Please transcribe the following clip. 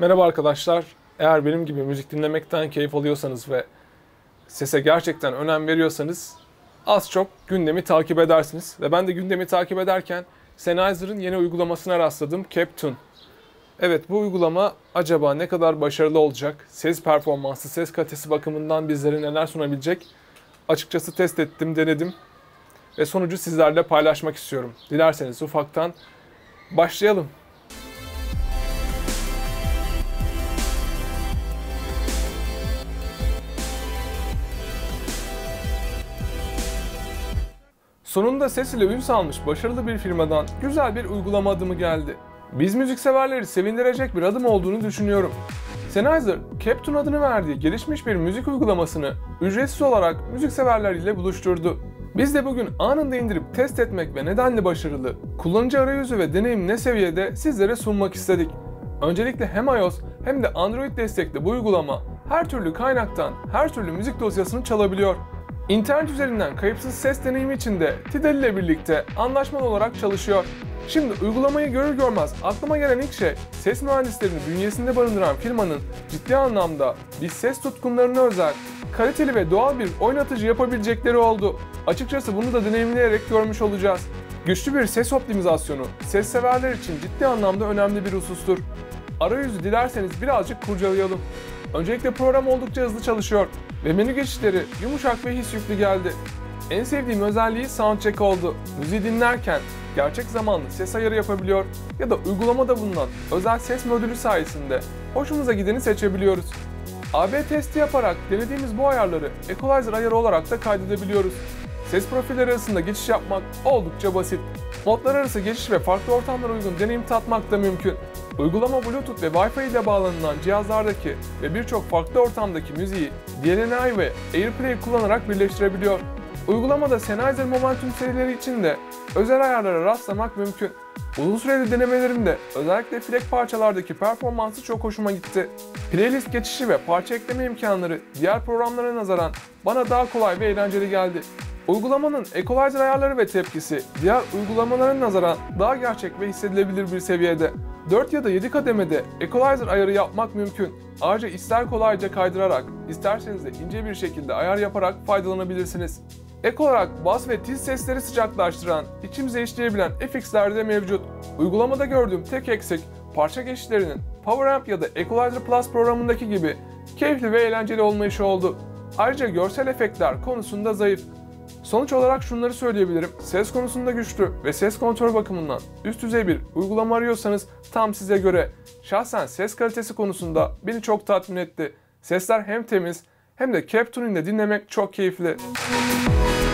Merhaba arkadaşlar, eğer benim gibi müzik dinlemekten keyif alıyorsanız ve sese gerçekten önem veriyorsanız az çok gündemi takip edersiniz. Ve ben de gündemi takip ederken Sennheiser'ın yeni uygulamasına rastladım, CapTune. Evet, bu uygulama acaba ne kadar başarılı olacak? Ses performansı, ses kalitesi bakımından bizlere neler sunabilecek? Açıkçası test ettim, denedim ve sonucu sizlerle paylaşmak istiyorum. Dilerseniz ufaktan başlayalım. Sonunda ses ile ün salmış başarılı bir firmadan güzel bir uygulama adımı geldi. Biz müzikseverleri sevindirecek bir adım olduğunu düşünüyorum. Sennheiser, CapTune adını verdiği gelişmiş bir müzik uygulamasını ücretsiz olarak müzikseverler ile buluşturdu. Biz de bugün anında indirip test etmek ve nedenli başarılı, kullanıcı arayüzü ve deneyim ne seviyede sizlere sunmak istedik. Öncelikle hem iOS hem de Android destekli bu uygulama her türlü kaynaktan her türlü müzik dosyasını çalabiliyor. İnternet üzerinden kayıpsız ses deneyimi için de Tidal ile birlikte anlaşmalı olarak çalışıyor. Şimdi uygulamayı görür görmez aklıma gelen ilk şey, ses mühendislerini bünyesinde barındıran firmanın ciddi anlamda bir ses tutkunlarına özel, kaliteli ve doğal bir oynatıcı yapabilecekleri oldu. Açıkçası bunu da deneyimleyerek görmüş olacağız. Güçlü bir ses optimizasyonu, ses severler için ciddi anlamda önemli bir husustur. Arayüzü dilerseniz birazcık kurcalayalım. Öncelikle program oldukça hızlı çalışıyor ve menü geçişleri yumuşak ve his yüklü geldi. En sevdiğim özelliği soundcheck oldu. Müziği dinlerken gerçek zamanlı ses ayarı yapabiliyor ya da uygulamada bulunan özel ses modülü sayesinde hoşumuza gideni seçebiliyoruz. AB testi yaparak denediğimiz bu ayarları Equalizer ayarı olarak da kaydedebiliyoruz. Ses profilleri arasında geçiş yapmak oldukça basit. Modlar arası geçiş ve farklı ortamlara uygun deneyim tatmak da mümkün. Uygulama Bluetooth ve Wi-Fi ile bağlanılan cihazlardaki ve birçok farklı ortamdaki müziği DLNA ve AirPlay kullanarak birleştirebiliyor. Uygulamada Sennheiser Momentum serileri için de özel ayarlara rastlamak mümkün. Uzun süreli denemelerimde özellikle FLAC parçalardaki performansı çok hoşuma gitti. Playlist geçişi ve parça ekleme imkanları diğer programlara nazaran bana daha kolay ve eğlenceli geldi. Uygulamanın Equalizer ayarları ve tepkisi diğer uygulamalara nazaran daha gerçek ve hissedilebilir bir seviyede. 4 ya da 7 kademede Equalizer ayarı yapmak mümkün. Ayrıca ister kolayca kaydırarak, isterseniz de ince bir şekilde ayar yaparak faydalanabilirsiniz. Ek olarak bas ve tiz sesleri sıcaklaştıran, içimize işleyebilen FX'ler de mevcut. Uygulamada gördüğüm tek eksik, parça geçişlerinin Power Amp ya da Equalizer Plus programındaki gibi keyifli ve eğlenceli olmayışı oldu. Ayrıca görsel efektler konusunda zayıf. Sonuç olarak şunları söyleyebilirim, ses konusunda güçlü ve ses kontrol bakımından üst düzey bir uygulama arıyorsanız tam size göre. Şahsen ses kalitesi konusunda beni çok tatmin etti. Sesler hem temiz hem de CapTune'de dinlemek çok keyifli.